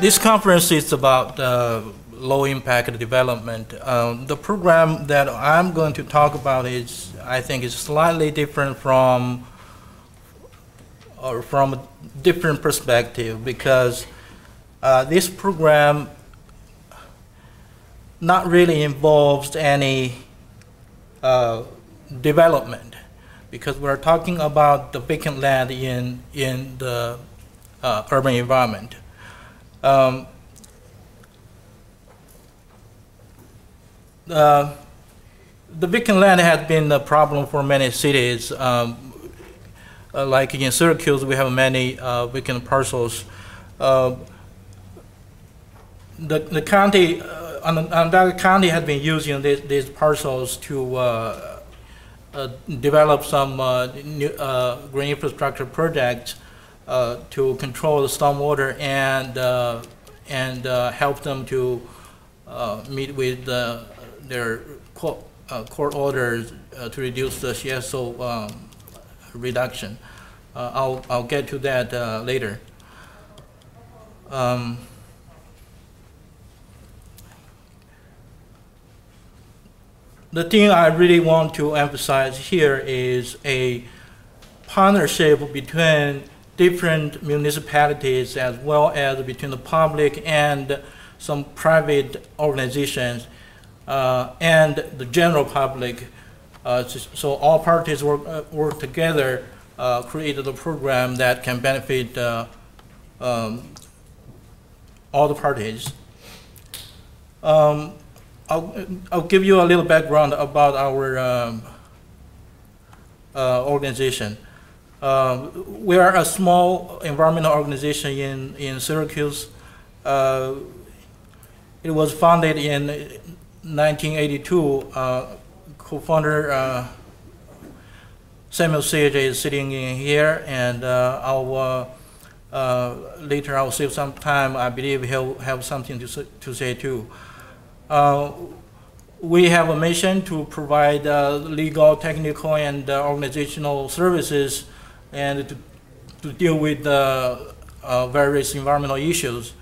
This conference is about low impact development. The program that I'm going to talk about is, I think, is slightly different from a different perspective, because this program not really involves any development, because we're talking about the vacant land in the urban environment. The vacant land has been a problem for many cities. Like in Syracuse, we have many vacant parcels. The county, Onondaga County, has been using these parcels to develop some new green infrastructure projects to control the stormwater and help them to meet with their court orders to reduce the CSO reduction. I'll get to that later. The thing I really want to emphasize here is a partnership between different municipalities as well as between the public and some private organizations and the general public. So all parties work together, created a program that can benefit all the parties. I'll give you a little background about our organization. We are a small environmental organization in Syracuse. It was founded in 1982. Co-founder Samuel Sage is sitting in here, and later I'll save some time. I believe he'll have something to say too. We have a mission to provide legal, technical, and organizational services, and to deal with various environmental issues.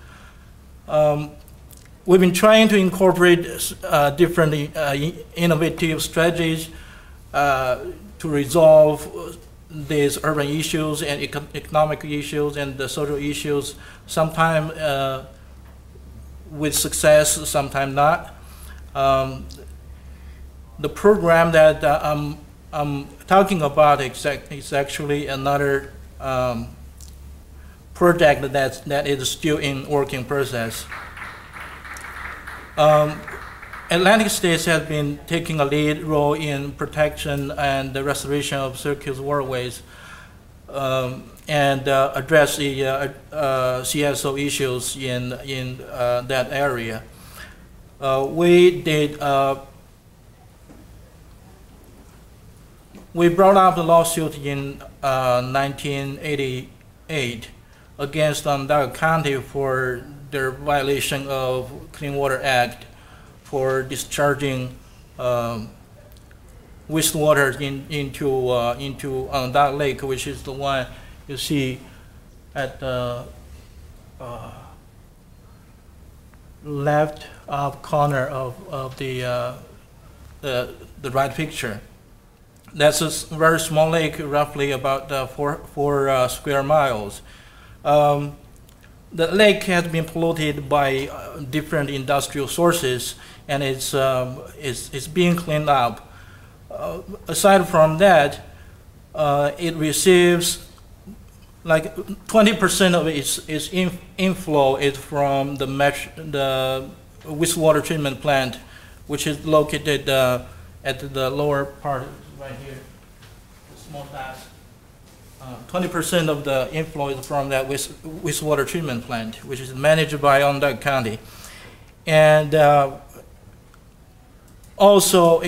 We've been trying to incorporate different innovative strategies to resolve these urban issues and economic issues and the social issues. Sometimes with success, sometimes not. The program that I'm talking about is actually another project that is still in working process. Atlantic States has been taking a lead role in protection and the restoration of Syracuse waterways and address the CSO issues in that area. We brought up the lawsuit in 1988 against Onondaga County for their violation of Clean Water Act for discharging wastewater into Onondaga Lake, which is the one you see at the left up corner of the right picture. That's a very small lake, roughly about four square miles. The lake has been polluted by different industrial sources, and it's being cleaned up. Aside from that, it receives like 20% of its inflow is from the wastewater treatment plant, which is located at the lower part right here, the small task. 20% of the inflow is from that wastewater treatment plant, which is managed by Onondaga County. And also,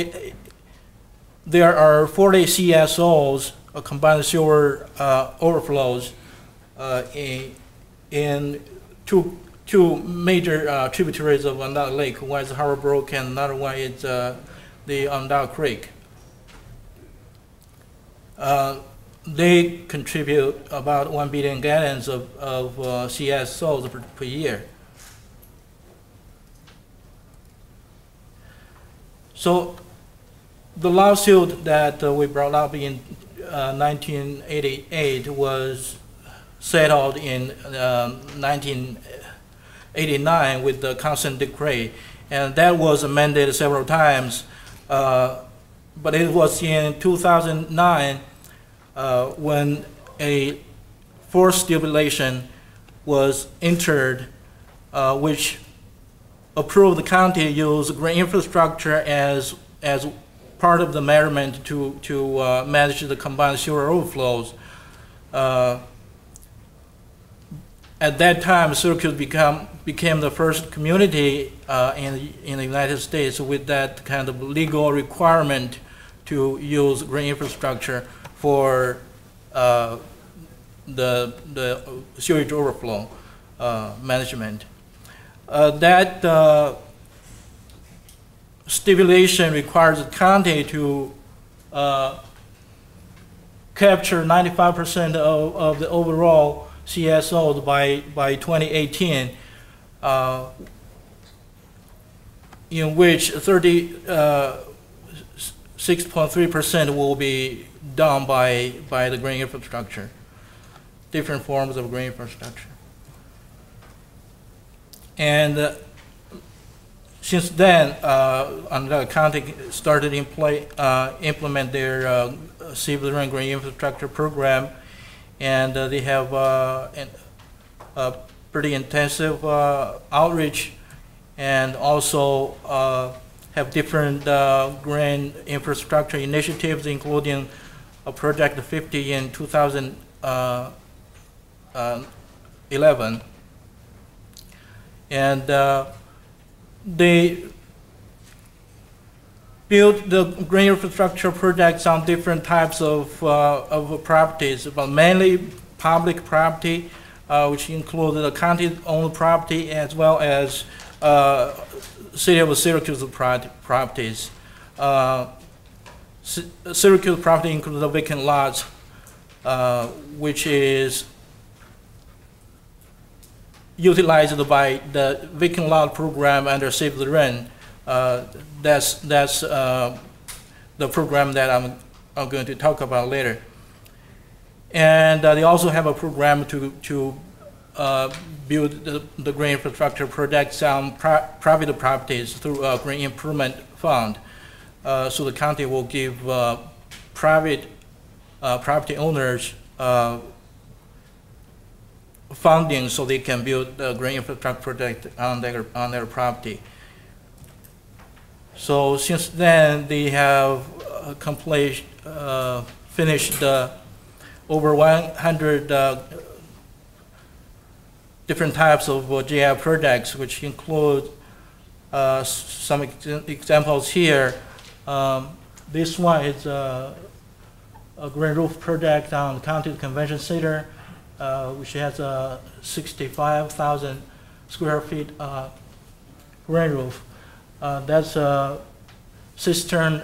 there are 40 CSOs, combined sewer overflows, in two major tributaries of Onondaga Lake. One is Harbor Brook, and another one is the Onondaga Creek. They contribute about 1 billion gallons of CSOs per year. So the lawsuit that we brought up in 1988 was settled in 1989 with the consent decree, and that was amended several times, but it was in 2009 when a fourth stipulation was entered, which approved the county use green infrastructure as part of the measurement to manage the combined sewer overflows. At that time, Syracuse became the first community in the United States with that kind of legal requirement to use green infrastructure for the sewage overflow management. That stipulation requires the county to capture 95% of the overall CSOs by 2018, in which 36.3% will be done by the green infrastructure, different forms of green infrastructure. And since then, Onondaga County started implement their Save the Ren green infrastructure program, and they have a pretty intensive outreach, and also have different green infrastructure initiatives, including Project 50 in 2011. And they build the green infrastructure projects on different types of properties, but mainly public property, which included the county-owned property as well as City of Syracuse properties. Syracuse property includes the vacant lots, which is utilized by the vacant lot program under Save the Ren. That's the program that I'm going to talk about later. And they also have a program to build the green infrastructure projects on private properties through a green improvement fund. So the county will give private property owners funding so they can build a green infrastructure project on their property. So since then, they have finished over 100 different types of GI projects, which include some examples here. This one is a green roof project on the county convention center, which has 65,000 square feet green roof. That's a cistern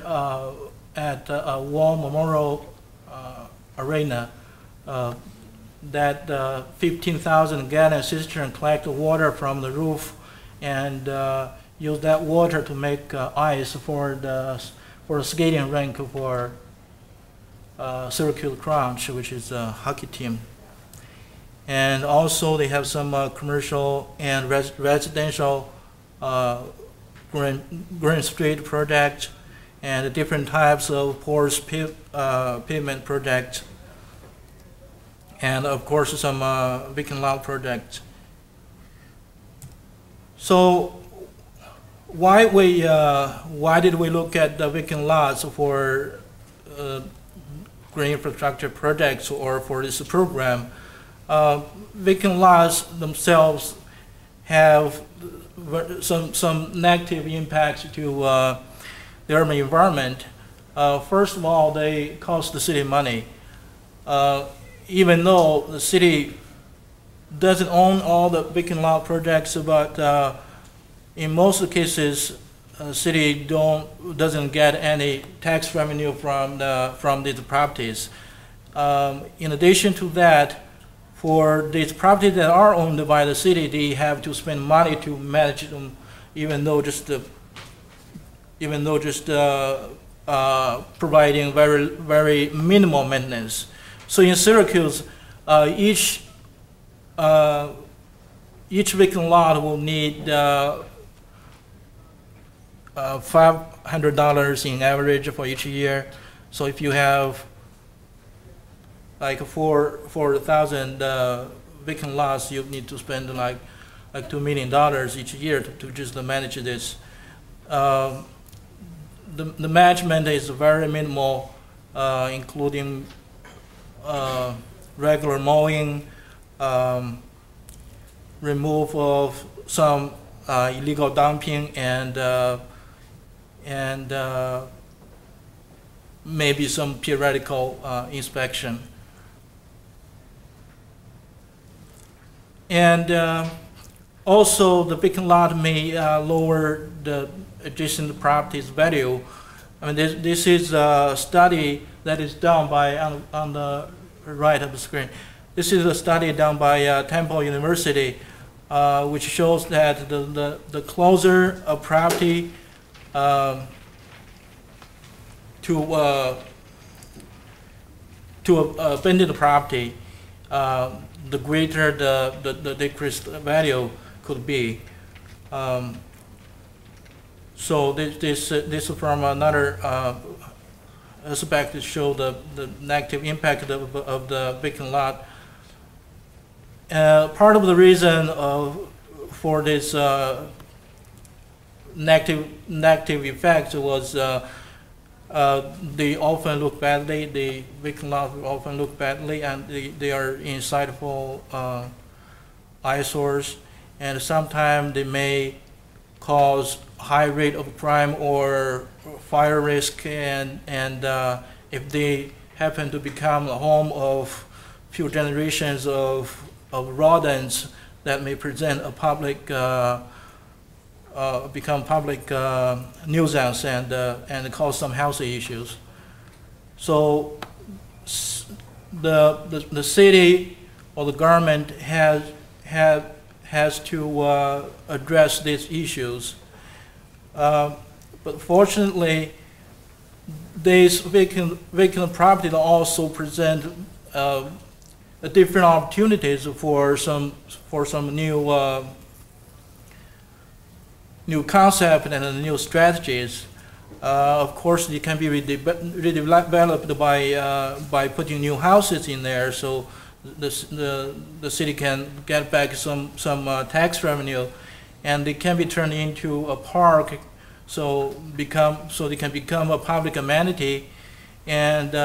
at a War Memorial Arena. That 15,000 gallon cistern collects water from the roof and use that water to make ice for a skating rink for Syracuse Crunch, which is a hockey team. And also they have some commercial and residential green street project and different types of porous pavement projects, and of course some vacant lot projects. So why did we look at the vacant lots for green infrastructure projects or for this program? Vacant lots themselves have some negative impacts to the urban environment. First of all, they cost the city money. Even though the city doesn't own all the vacant lot projects, but in most cases, the city doesn't get any tax revenue from these properties. In addition to that, for these properties that are owned by the city, they have to spend money to manage them, even though just even though just providing very minimal maintenance. So in Syracuse, each vacant lot will need $500 in average for each year. So if you have like 4,000 vacant lots, you need to spend like $2 million each year to just manage this. The management is very minimal, including regular mowing, remove of some illegal dumping, and maybe some periodical inspection. And also the vacant lot may lower the adjacent property's value. I mean, this is a study that is done by, on the right of the screen, this is a study done by Temple University, which shows that the closer a property to abandoned property, the greater the decreased value could be. So this is from another aspect to show the negative impact of the vacant lot. Part of the reason for this negative effect was they often look badly. The vacant lots often look badly, and they are insightful eyesores, and sometimes they may cause high rate of crime or fire risk, and if they happen to become the home of few generations of rodents that may present a public become public nuisance and cause some health issues. So the city or the government has to address these issues. But fortunately, these vacant properties also present different opportunities for some new concept and new strategies. Of course, they can be redeveloped by putting new houses in there, so the city can get back some tax revenue, and they can be turned into a park, so they can become a public amenity, and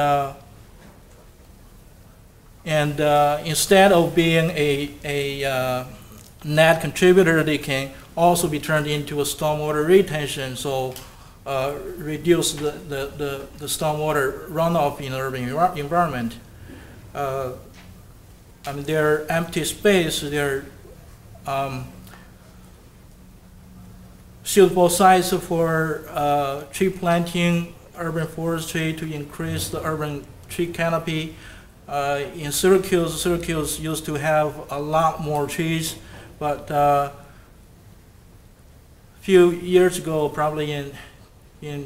instead of being a net contributor, they can also be turned into a stormwater retention, so reduce the stormwater runoff in urban environment. I mean, they're empty space, they're suitable sites for tree planting, urban forestry to increase the urban tree canopy. In Syracuse used to have a lot more trees, but few years ago, probably in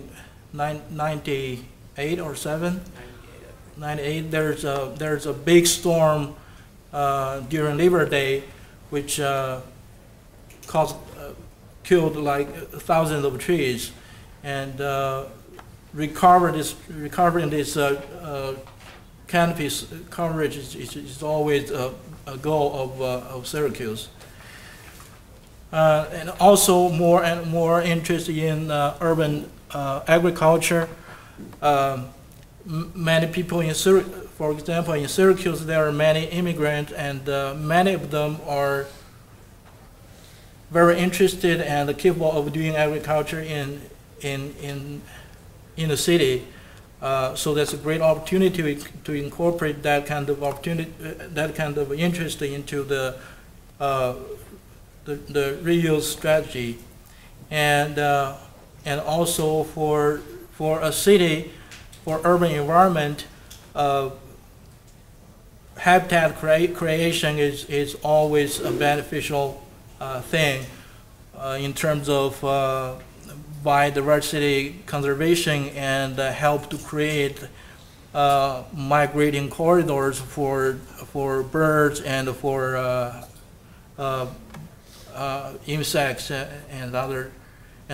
98 or 7, 98, there's a big storm during Labor Day, which killed like thousands of trees, and recovering this canopy coverage is always a goal of Syracuse. And also more and more interest in urban agriculture. Many people in Syracuse, for example, in Syracuse, there are many immigrants, and many of them are very interested and capable of doing agriculture in the city. So that's a great opportunity to incorporate that kind of opportunity, that kind of interest into the reuse strategy, and also for a city, for urban environment, habitat creation is always a beneficial thing in terms of biodiversity conservation and help to create migrating corridors for birds and for insects and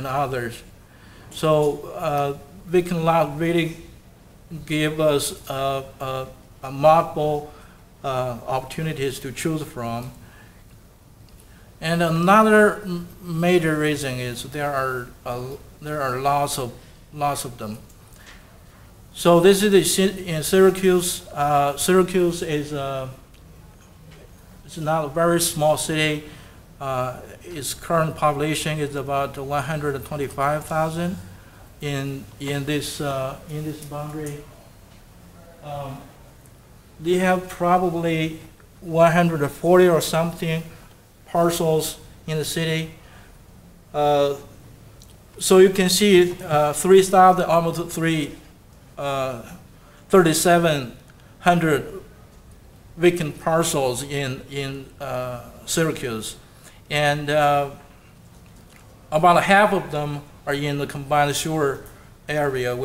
others. So Beacon Lab really give us multiple opportunities to choose from. And another major reason is there are lots of them. So this is in Syracuse. Syracuse is it's not a very small city. Its current population is about 125,000 in this boundary. They have probably 140 or something parcels in the city. So you can see 3,000, almost 3,700 vacant parcels in Syracuse. And about half of them are in the combined sewer area,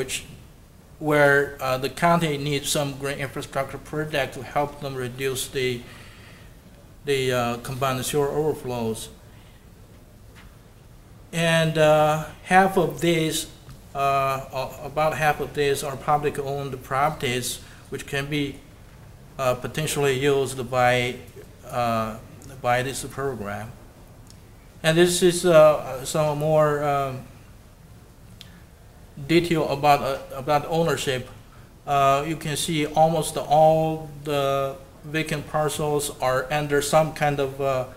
where the county needs some green infrastructure project to help them reduce the combined sewer overflows. And half of these, about half of these are public-owned properties, which can be potentially used by this program. And this is some more detail about ownership. You can see almost all the vacant parcels are under some kind of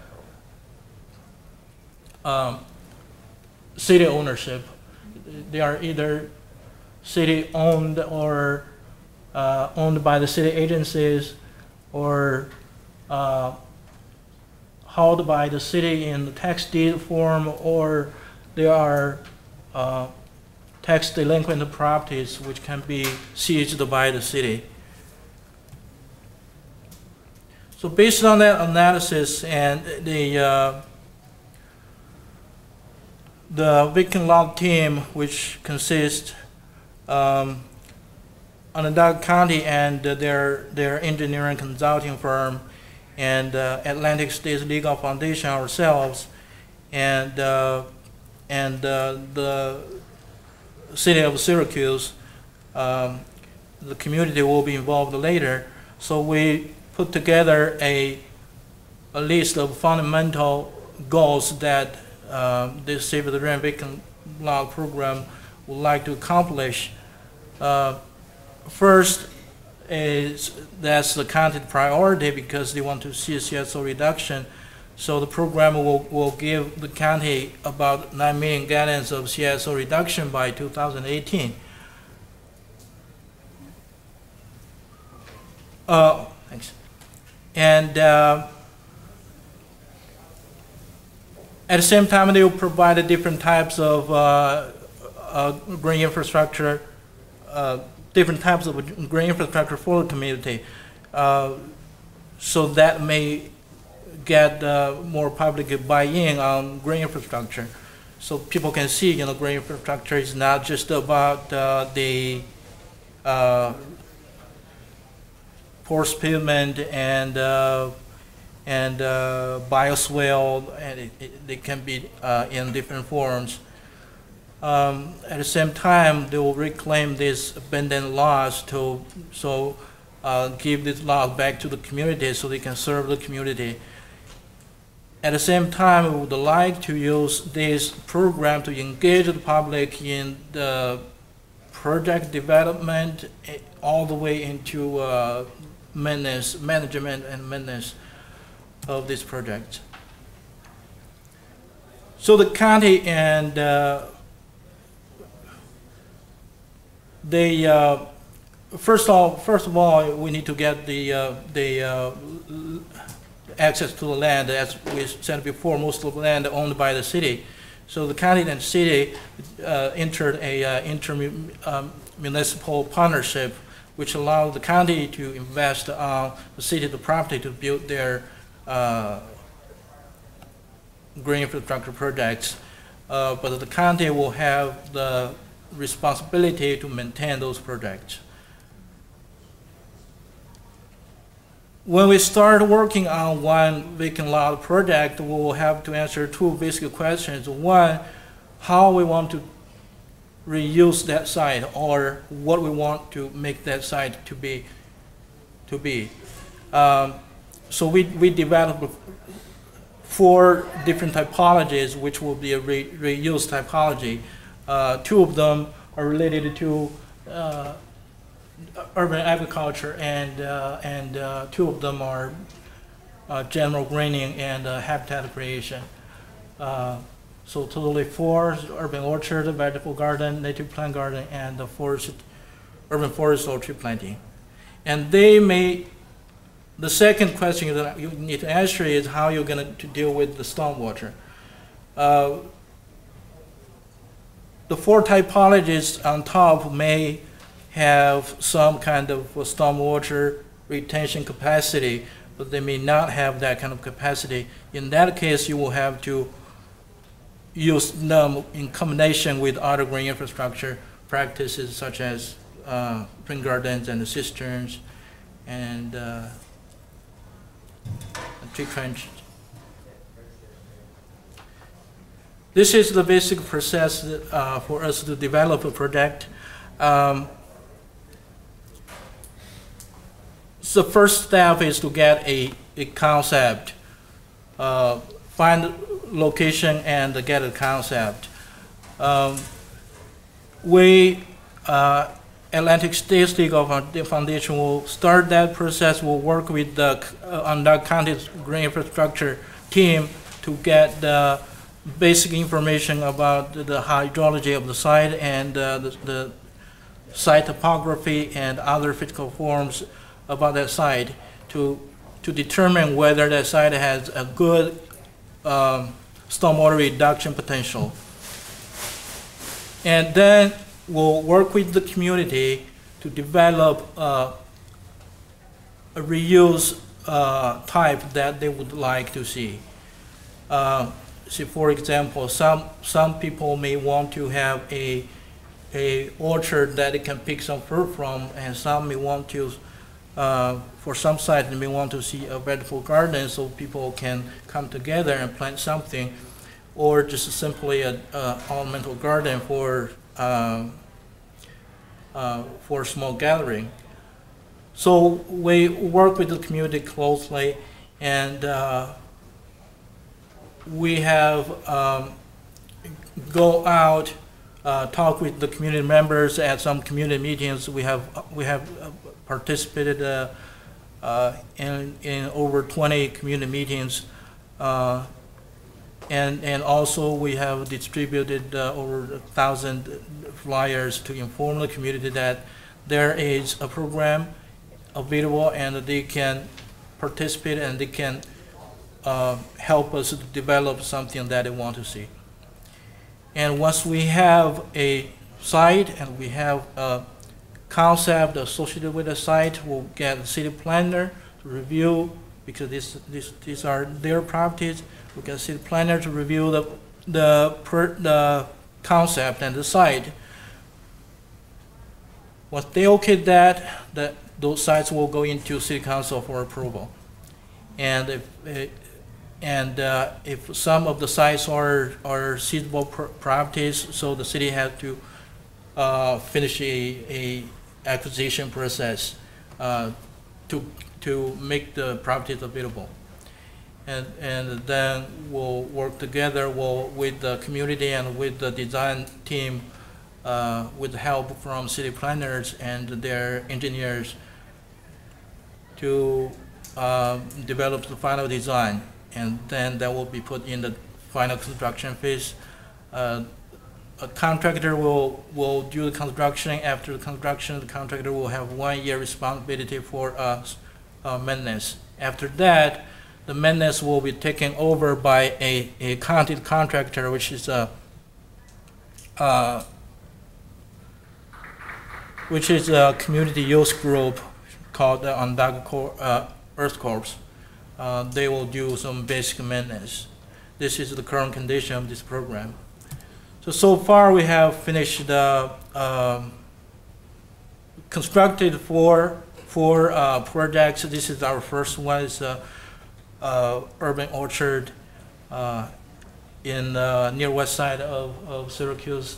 city ownership. They are either city-owned or owned by the city agencies, or held by the city in the tax deed form, or they are tax delinquent properties which can be seized by the city. So based on that analysis and the vacant lot team, which consists Onondaga County and their engineering consulting firm, and Atlantic States Legal Foundation ourselves, and the city of Syracuse, the community will be involved later. So we put together a list of fundamental goals that this Save the Ren Vacant Lot program would like to accomplish. First is that's the county priority, because they want to see CSO reduction. So the program will give the county about 9 million gallons of CSO reduction by 2018. Thanks. And at the same time, they will provide different types of green infrastructure, for the community. So that may get more public buy-in on green infrastructure. So people can see, you know, green infrastructure is not just about the porous pavement and bioswale, and they can be in different forms. At the same time, they will reclaim these abandoned lots to give these lots back to the community so they can serve the community. At the same time, we would like to use this program to engage the public in the project development all the way into management and maintenance of this project. So the county and first of all, we need to get the access to the land. As we said before, most of the land owned by the city. So the county and city entered a intermunicipal partnership, which allowed the county to invest on the city the property to build their green infrastructure projects. but the county will have the responsibility to maintain those projects. When we start working on one vacant lot project, we will have to answer two basic questions. One, how we want to reuse that site, or what we want to make that site to be. So we developed four different typologies, which will be a reuse typology. Two of them are related to urban agriculture, and two of them are general greening and habitat creation. So totally four: urban orchard, vegetable garden, native plant garden, and the forest, urban forest or tree planting. And they may, the second question that you need to answer is how you're going to deal with the stormwater. The four typologies on top may have some kind of stormwater retention capacity, but they may not have that kind of capacity. In that case, you will have to use them in combination with other green infrastructure practices such as rain gardens and the cisterns and tree trench. This is the basic process for us to develop a project. So the first step is to get a concept, find location and get a concept. Atlantic States Legal Foundation will start that process. We'll work with the Onondaga County's green infrastructure team to get the basic information about the hydrology of the site and the site topography and other physical forms about that site to determine whether that site has a good stormwater reduction potential. And then we'll work with the community to develop a reuse type that they would like to see. So for example, some people may want to have a orchard that they can pick some fruit from, and some may want to, for some sites, they may want to see a vegetable garden so people can come together and plant something, or just simply an ornamental garden for small gathering. So we work with the community closely, and we have go out, talk with the community members at some community meetings. We have participated in over 20 community meetings, and also we have distributed over 1,000 flyers to inform the community that there is a program available and they can participate and they can help us develop something that they want to see. And once we have a site and we have a concept associated with the site, we'll get the city planner to review, because these are their properties. We can see the planner to review the concept and the site. Once they okay that, those sites will go into City Council for approval. And if some of the sites are suitable properties, so the city has to finish a acquisition process to make the properties available. And then we'll work together with the community and with the design team, with help from city planners and their engineers, to develop the final design. And then that will be put in the final construction phase. A contractor will do the construction. After the construction, the contractor will have 1 year responsibility for maintenance. After that, the maintenance will be taken over by a county contractor, which is a community youth group called the Onondaga Earth Corps. They will do some basic maintenance. This is the current condition of this program. So far we have finished constructed four projects. This is our first one. It's urban orchard in the near west side of Syracuse.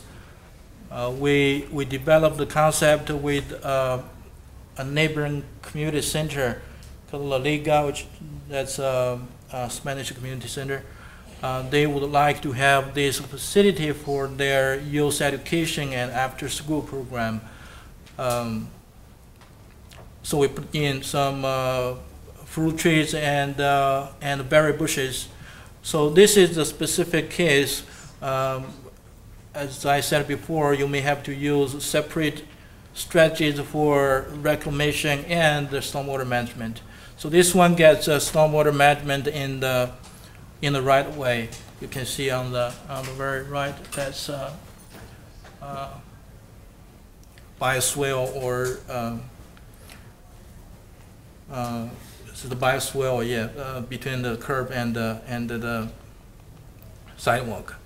We developed the concept with a neighboring community center called La Liga, which that's a Spanish community center. They would like to have this facility for their youth education and after-school program. So we put in some fruit trees and berry bushes. So this is a specific case. As I said before, you may have to use separate strategies for reclamation and the stormwater management. So this one gets stormwater management in the right way. You can see on the very right that's bioswale or so the bioswale, yeah, between the curb and the sidewalk.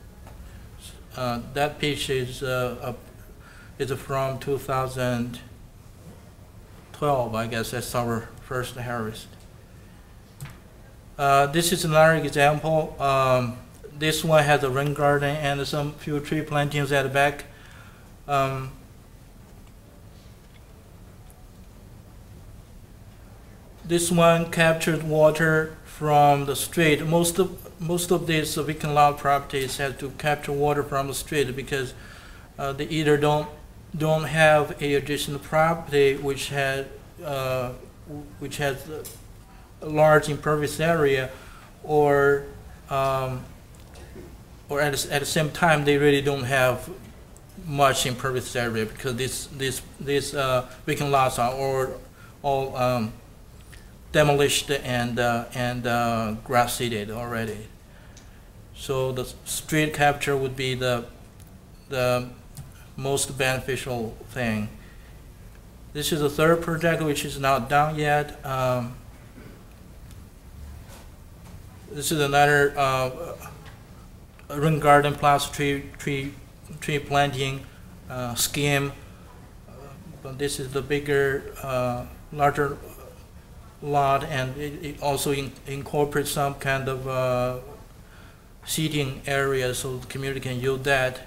That page is from 2012, I guess. That's our first harvest. This is another example. This one has a rain garden and some few tree plantings at the back. This one captured water from the street. Most of these vacant lot properties have to capture water from the street because they either don't have a adjacent property which has a large impervious area, or at the same time they really don't have much impervious area because these vacant lots are all demolished and grass seeded already. So the street capture would be the most beneficial thing. This is the third project which is not done yet. This is another rain garden plus tree planting scheme. But this is the bigger, larger lot, and it also incorporates some kind of seating area, so the community can use that.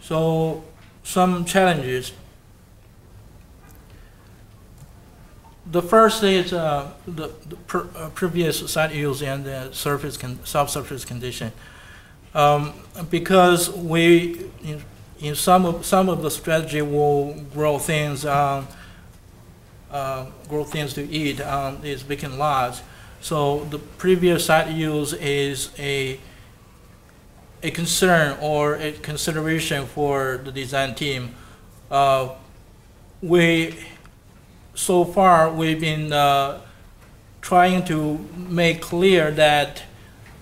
So some challenges. The first is the previous site use and the subsurface condition, because we in some of the strategy will grow things on to eat on these vacant lots. So the previous site use is a concern or a consideration for the design team. So far we've been trying to make clear that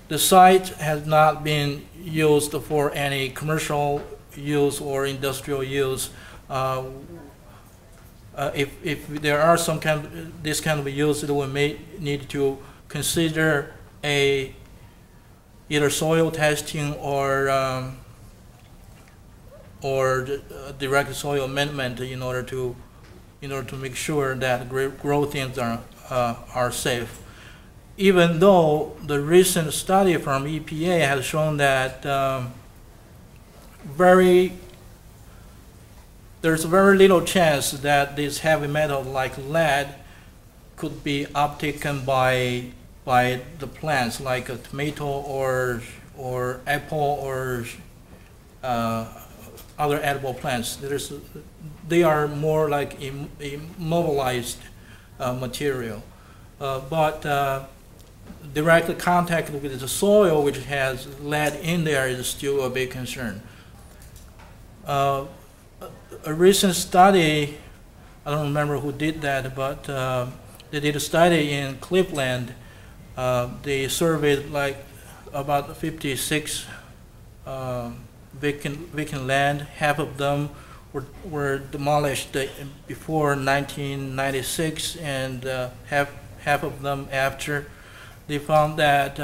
the site has not been used for any commercial use or industrial use. If there are some kind of, this kind of use, we may need to consider either soil testing or direct soil amendment in order to make sure that growthings are safe. Even though the recent study from EPA has shown that there's very little chance that this heavy metal like lead could be uptaken by the plants like a tomato or apple or other edible plants. They are more like immobilized material. But direct contact with the soil, which has lead in there, is still a big concern. A recent study, I don't remember who did that, but they did a study in Cleveland. They surveyed like about 56 vacant land. Half of them were demolished before 1996, and half of them after. They found that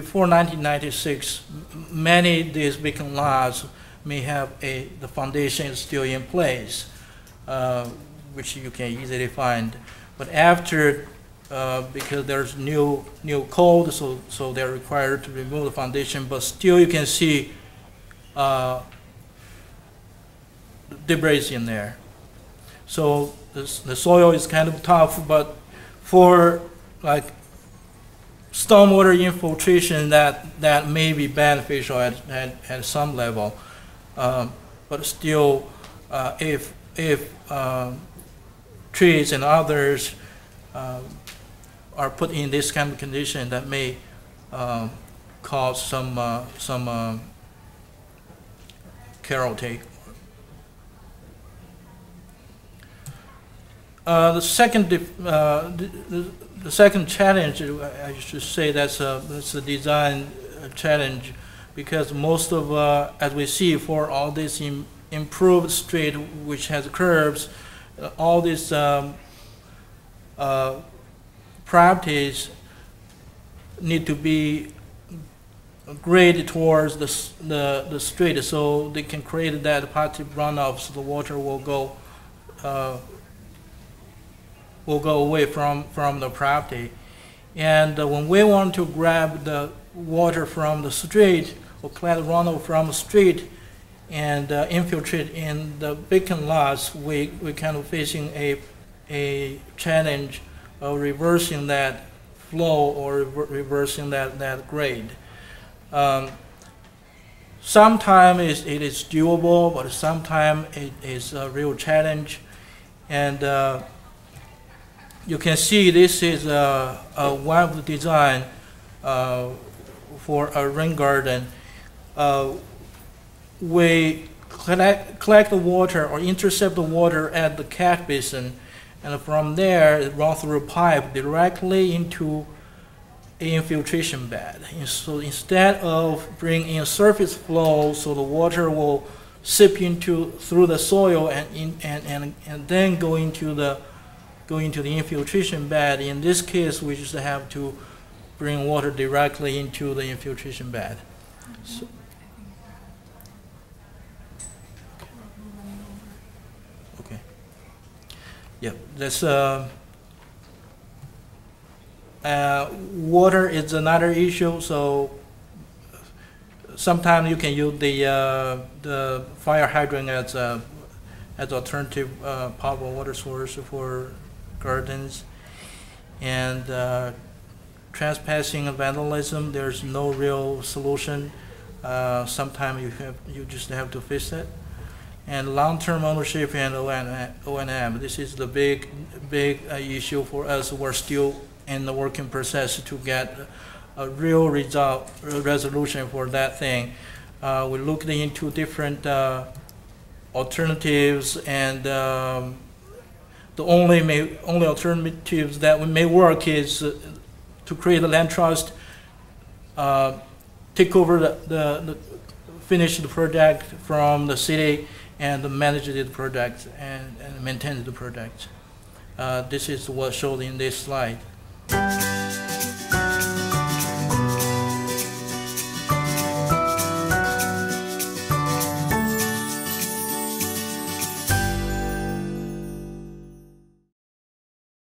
before 1996, many of these beacon laws may have the foundation is still in place, which you can easily find. But after, because there's new code, so they're required to remove the foundation. But still, you can see debris in there. So the soil is kind of tough, but for like stormwater infiltration, that may be beneficial at some level. But still, if trees and others are put in this kind of condition, that may cause some carol take. The second challenge, I should say, that's a design challenge, because most of, as we see, for all this improved street which has curbs, all these properties need to be graded towards the street, so they can create that positive runoff, so the water will go away from the property. And when we want to grab the water from the street, or collect runoff from the street, and infiltrate in the beacon lots, we're kind of facing a challenge of reversing that flow, or reversing that grade. Sometimes it is doable, but sometimes it is a real challenge. And you can see this is one of the design for a rain garden. We collect the water, or intercept the water at the catch basin, and from there it runs through a pipe directly into an infiltration bed. And so instead of bringing in surface flow, so the water will seep through the soil and then go into the infiltration bed. In this case, we just have to bring water directly into the infiltration bed. So, okay. Yeah, that's water is another issue. So sometimes you can use the fire hydrant as alternative potable water source for gardens. And trespassing and vandalism, there's no real solution. Sometimes you just have to fix it. And long-term ownership and O&M. This is the big issue for us. We're still in the working process to get a real resolution for that thing. We looked into different alternatives, and the only alternatives that may work is to create a land trust, take over the finish the project from the city, and manage the project and maintain the project. This is what's shown in this slide.